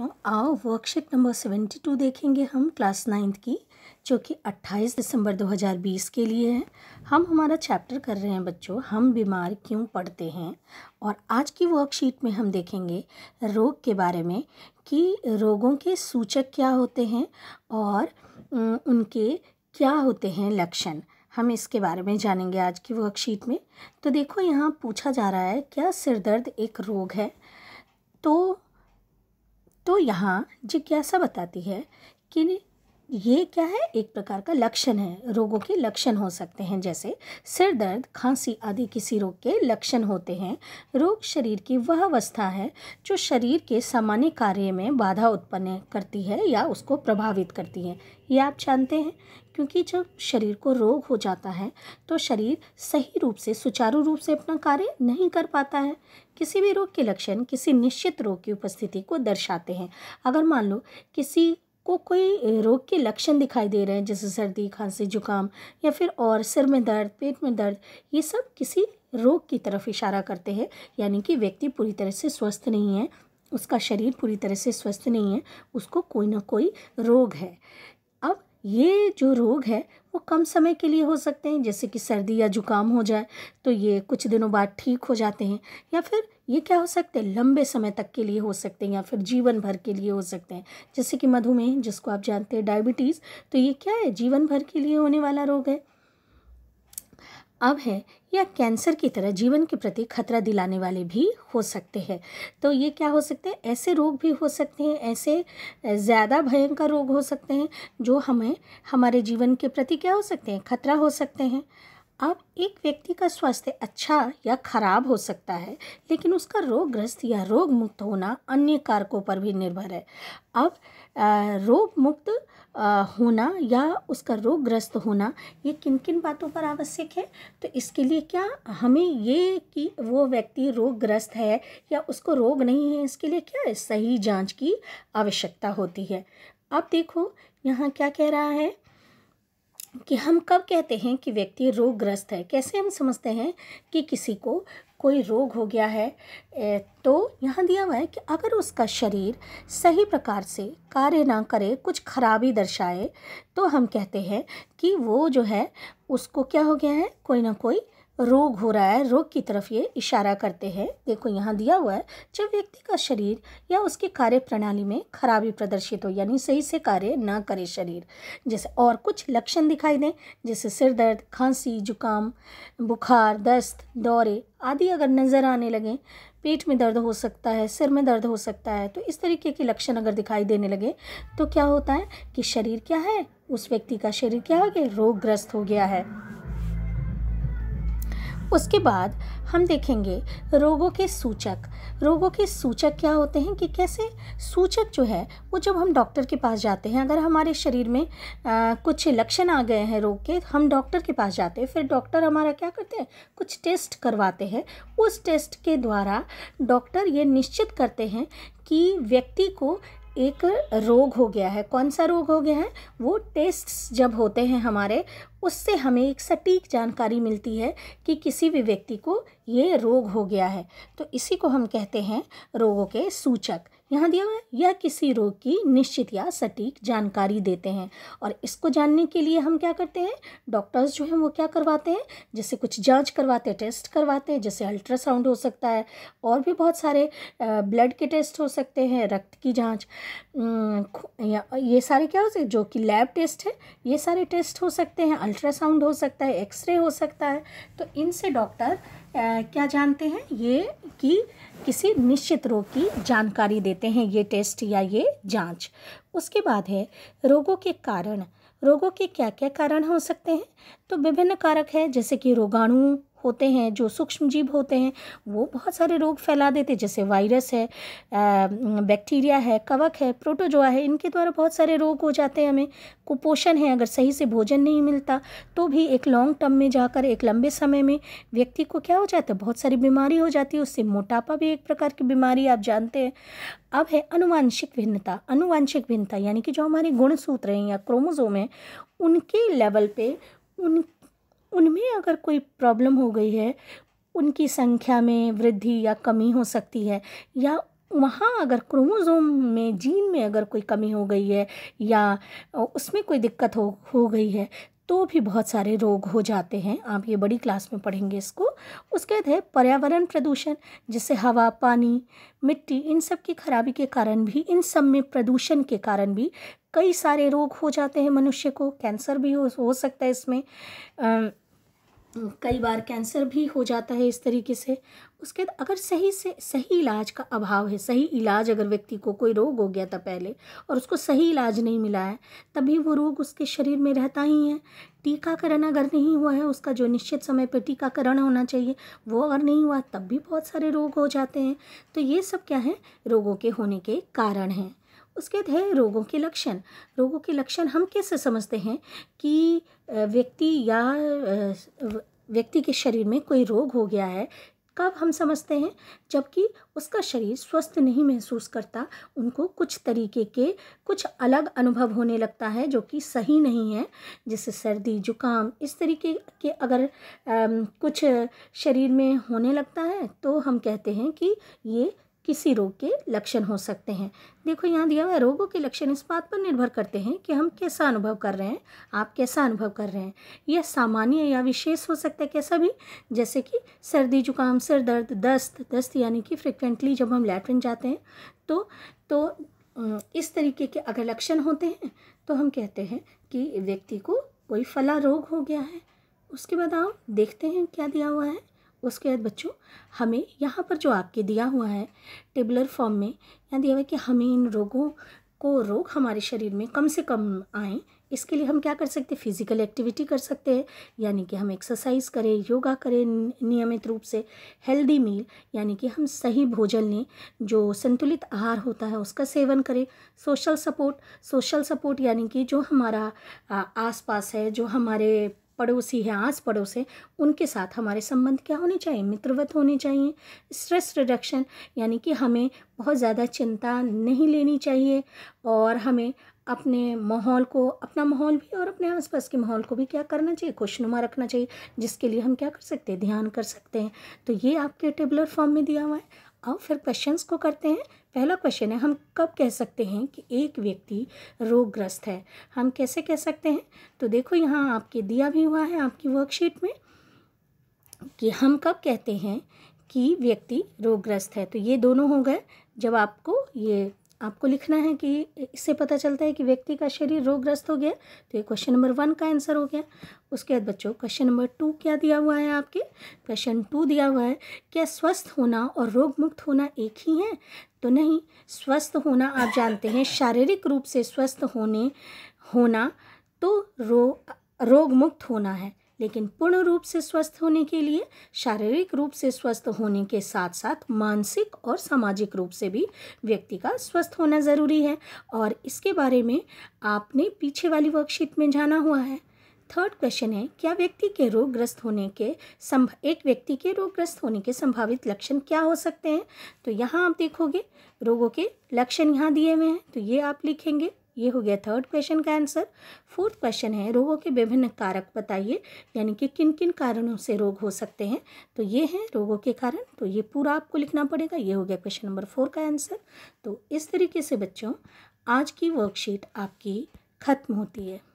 आओ worksheet number 72 देखेंगे हम क्लास 9th की, जो कि 28 दिसंबर 2020 के लिए है। हम हमारा चैप्टर कर रहे हैं बच्चों, हम बीमार क्यों पड़ते हैं। और आज की वर्कशीट में हम देखेंगे रोग के बारे में कि रोगों के सूचक क्या होते हैं और उनके क्या होते हैं लक्षण। हम इसके बारे में जानेंगे आज की वर्कशीट में। तो देखो, यहाँ पूछा जा रहा है क्या सिरदर्द एक रोग है। तो यहाँ जिज्ञासा बताती है कि ये क्या है, एक प्रकार का लक्षण है। रोगों के लक्षण हो सकते हैं, जैसे सिर दर्द, खांसी आदि किसी रोग के लक्षण होते हैं। रोग शरीर की वह अवस्था है जो शरीर के सामान्य कार्य में बाधा उत्पन्न करती है या उसको प्रभावित करती है। ये आप जानते हैं, क्योंकि जब शरीर को रोग हो जाता है तो शरीर सही रूप से, सुचारू रूप से अपना कार्य नहीं कर पाता है। किसी भी रोग के लक्षण किसी निश्चित रोग की उपस्थिति को दर्शाते हैं। अगर मान लो किसी को कोई रोग के लक्षण दिखाई दे रहे हैं, जैसे सर्दी, खांसी, जुकाम या फिर और सिर में दर्द, पेट में दर्द, ये सब किसी रोग की तरफ इशारा करते हैं। यानी कि व्यक्ति पूरी तरह से स्वस्थ नहीं है, उसका शरीर पूरी तरह से स्वस्थ नहीं है, उसको कोई ना कोई रोग है। अब ये जो रोग है वो कम समय के लिए हो सकते हैं, जैसे कि सर्दी या जुकाम हो जाए तो ये कुछ दिनों बाद ठीक हो जाते हैं, या फिर ये क्या हो सकते हैं, लंबे समय तक के लिए हो सकते हैं, या फिर जीवन भर के लिए हो सकते हैं, जैसे कि मधुमेह, जिसको आप जानते हैं, डायबिटीज़। तो ये क्या है, जीवन भर के लिए होने वाला रोग है। अब है या कैंसर की तरह जीवन के प्रति खतरा दिलाने वाले भी हो सकते हैं। तो ये क्या हो सकते हैं, ऐसे रोग भी हो सकते हैं, ऐसे ज़्यादा भयंकर रोग हो सकते हैं जो हमें, हमारे जीवन के प्रति क्या हो सकते हैं, खतरा हो सकते हैं। अब एक व्यक्ति का स्वास्थ्य अच्छा या खराब हो सकता है, लेकिन उसका रोगग्रस्त या रोग मुक्त होना अन्य कारकों पर भी निर्भर है। अब रोग मुक्त होना या उसका रोगग्रस्त होना, ये किन किन बातों पर आवश्यक है। तो इसके लिए क्या हमें ये कि वो व्यक्ति रोगग्रस्त है या उसको रोग नहीं है, इसके लिए क्या है, सही जांच की आवश्यकता होती है। अब देखो यहाँ क्या कह रहा है कि हम कब कहते हैं कि व्यक्ति रोगग्रस्त है, कैसे हम समझते हैं कि किसी को कोई रोग हो गया है। तो यहाँ दिया हुआ है कि अगर उसका शरीर सही प्रकार से कार्य ना करे, कुछ खराबी दर्शाए, तो हम कहते हैं कि वो जो है उसको क्या हो गया है, कोई ना कोई रोग हो रहा है, रोग की तरफ ये इशारा करते हैं। देखो यहाँ दिया हुआ है, जब व्यक्ति का शरीर या उसकी कार्य प्रणाली में खराबी प्रदर्शित हो, यानी सही से कार्य ना करे शरीर, जैसे और कुछ लक्षण दिखाई दें, जैसे सिर दर्द, खांसी, जुकाम, बुखार, दस्त, दौरे आदि अगर नज़र आने लगें, पेट में दर्द हो सकता है, सिर में दर्द हो सकता है, तो इस तरीके के लक्षण अगर दिखाई देने लगे तो क्या होता है कि शरीर क्या है, उस व्यक्ति का शरीर क्या हो गया, रोगग्रस्त हो गया है। उसके बाद हम देखेंगे रोगों के सूचक। रोगों के सूचक क्या होते हैं कि कैसे सूचक जो है वो, जब हम डॉक्टर के पास जाते हैं, अगर हमारे शरीर में कुछ लक्षण आ गए हैं रोग के, हम डॉक्टर के पास जाते हैं, फिर डॉक्टर हमारा क्या करते हैं, कुछ टेस्ट करवाते हैं। उस टेस्ट के द्वारा डॉक्टर ये निश्चित करते हैं कि व्यक्ति को एक रोग हो गया है। कौन सा रोग हो गया है, वो टेस्ट्स जब होते हैं हमारे, उससे हमें एक सटीक जानकारी मिलती है कि किसी भी व्यक्ति को ये रोग हो गया है। तो इसी को हम कहते हैं रोगों के सूचक। यहाँ दिया हुआ है यह किसी रोग की निश्चित या सटीक जानकारी देते हैं, और इसको जानने के लिए हम क्या करते हैं, डॉक्टर्स जो हैं वो क्या करवाते हैं, जैसे कुछ जांच करवाते हैं, टेस्ट करवाते हैं, जैसे अल्ट्रासाउंड हो सकता है, और भी बहुत सारे ब्लड के टेस्ट हो सकते हैं, रक्त की जाँच, ये सारे क्या हो सकते, जो कि लैब टेस्ट है, ये सारे टेस्ट हो सकते हैं, अल्ट्रासाउंड हो सकता है, एक्सरे हो सकता है। तो इनसे डॉक्टर क्या जानते हैं ये कि किसी निश्चित रोग की जानकारी देते हैं, ये टेस्ट या ये जांच। उसके बाद है रोगों के कारण। रोगों के क्या क्या कारण हो सकते हैं, तो विभिन्न कारक है, जैसे कि रोगाणु होते हैं, जो सूक्ष्म जीव होते हैं वो बहुत सारे रोग फैला देते हैं, जैसे वायरस है, बैक्टीरिया है, कवक है, प्रोटोजोआ है, इनके द्वारा बहुत सारे रोग हो जाते हैं हमें। कुपोषण है, अगर सही से भोजन नहीं मिलता तो भी एक लॉन्ग टर्म में जाकर, एक लंबे समय में व्यक्ति को क्या हो जाता है, बहुत सारी बीमारी हो जाती है, उससे मोटापा भी एक प्रकार की बीमारी आप जानते हैं। अब है अनुवांशिक भिन्नता। अनुवांशिक भिन्नता यानी कि जो हमारे गुणसूत्र हैं या क्रोमोसोम हैं, उनके लेवल पे उनमें अगर कोई प्रॉब्लम हो गई है, उनकी संख्या में वृद्धि या कमी हो सकती है, या वहाँ अगर क्रोमोज़ोम में जीन में अगर कोई कमी हो गई है या उसमें कोई दिक्कत हो गई है तो भी बहुत सारे रोग हो जाते हैं। आप ये बड़ी क्लास में पढ़ेंगे इसको। उसके बाद है पर्यावरण प्रदूषण, जिससे हवा, पानी, मिट्टी इन सब की खराबी के कारण भी, इन सब में प्रदूषण के कारण भी कई सारे रोग हो जाते हैं। मनुष्य को कैंसर भी हो सकता है इसमें, कई बार कैंसर भी हो जाता है इस तरीके से। उसके बाद अगर सही इलाज का अभाव है, सही इलाज अगर व्यक्ति को कोई रोग हो गया था पहले और उसको सही इलाज नहीं मिला है तभी वो रोग उसके शरीर में रहता ही है। टीकाकरण अगर नहीं हुआ है, उसका जो निश्चित समय पर टीकाकरण होना चाहिए वो अगर नहीं हुआ तब भी बहुत सारे रोग हो जाते हैं। तो ये सब क्या है, रोगों के होने के कारण हैं। उसके बाद है रोगों के लक्षण। रोगों के लक्षण हम कैसे समझते हैं कि व्यक्ति के शरीर में कोई रोग हो गया है, कब हम समझते हैं? जबकि उसका शरीर स्वस्थ नहीं महसूस करता, उनको कुछ तरीके के कुछ अलग अनुभव होने लगता है जो कि सही नहीं है, जैसे सर्दी, जुकाम इस तरीके के अगर कुछ शरीर में होने लगता है तो हम कहते हैं कि ये किसी रोग के लक्षण हो सकते हैं। देखो यहाँ दिया हुआ है रोगों के लक्षण इस बात पर निर्भर करते हैं कि हम कैसा अनुभव कर रहे हैं, आप कैसा अनुभव कर रहे हैं। यह सामान्य या विशेष हो सकता है, कैसा भी, जैसे कि सर्दी, जुकाम, सिर दर्द, दस्त यानी कि फ्रिक्वेंटली जब हम लैट्रिन जाते हैं तो इस तरीके के अगर लक्षण होते हैं तो हम कहते हैं कि व्यक्ति को कोई फला रोग हो गया है। उसके बाद आओ देखते हैं क्या दिया हुआ है। उसके बाद बच्चों हमें यहाँ पर जो आपके दिया हुआ है टेबुलर फॉर्म में, यहाँ दिया हुआ है कि हमें इन रोगों को रोग हमारे शरीर में कम से कम आए, इसके लिए हम क्या कर सकते हैं? फिज़िकल एक्टिविटी कर सकते हैं, यानी कि हम एक्सरसाइज करें, योगा करें नियमित रूप से, हेल्दी मील यानी कि हम सही भोजन लें, जो संतुलित आहार होता है उसका सेवन करें, सोशल सपोर्ट यानी कि जो हमारा आसपास है, जो हमारे पड़ोसी हैं, आस पड़ोस है, उनके साथ हमारे संबंध क्या होने चाहिए? मित्रवत होने चाहिए। स्ट्रेस रिडक्शन यानी कि हमें बहुत ज़्यादा चिंता नहीं लेनी चाहिए और हमें अपना माहौल भी और अपने आसपास के माहौल को भी क्या करना चाहिए? खुशनुमा रखना चाहिए, जिसके लिए हम क्या कर सकते हैं? ध्यान कर सकते हैं। तो ये आपके टेबुलर फॉर्म में दिया हुआ है। अब फिर क्वेश्चंस को करते हैं। पहला क्वेश्चन है, हम कब कह सकते हैं कि एक व्यक्ति रोगग्रस्त है? हम कैसे कह सकते हैं? तो देखो यहाँ आपके दिया भी हुआ है आपकी वर्कशीट में कि हम कब कहते हैं कि व्यक्ति रोगग्रस्त है। तो ये दोनों हो गए। जब आपको लिखना है कि इससे पता चलता है कि व्यक्ति का शरीर रोगग्रस्त हो गया, तो ये क्वेश्चन नंबर 1 का आंसर हो गया। उसके बाद बच्चों क्वेश्चन नंबर 2 क्या दिया हुआ है आपके? क्वेश्चन 2 दिया हुआ है क्या स्वस्थ होना और रोग मुक्त होना एक ही है? तो नहीं, स्वस्थ होना आप जानते हैं शारीरिक रूप से स्वस्थ होना तो रोग मुक्त होना है, लेकिन पूर्ण रूप से स्वस्थ होने के लिए शारीरिक रूप से स्वस्थ होने के साथ साथ मानसिक और सामाजिक रूप से भी व्यक्ति का स्वस्थ होना ज़रूरी है। और इसके बारे में आपने पीछे वाली वर्कशीट में जाना हुआ है। थर्ड क्वेश्चन है क्या व्यक्ति के रोगग्रस्त होने के एक व्यक्ति के रोगग्रस्त होने के संभावित लक्षण क्या हो सकते हैं? तो यहाँ आप देखोगे रोगों के लक्षण यहाँ दिए हुए हैं, तो ये आप लिखेंगे। ये हो गया थर्ड क्वेश्चन का आंसर। फोर्थ क्वेश्चन है रोगों के विभिन्न कारक बताइए, यानी कि किन किन कारणों से रोग हो सकते हैं। तो ये हैं रोगों के कारण, तो ये पूरा आपको लिखना पड़ेगा। ये हो गया क्वेश्चन नंबर 4 का आंसर। तो इस तरीके से बच्चों आज की वर्कशीट आपकी खत्म होती है।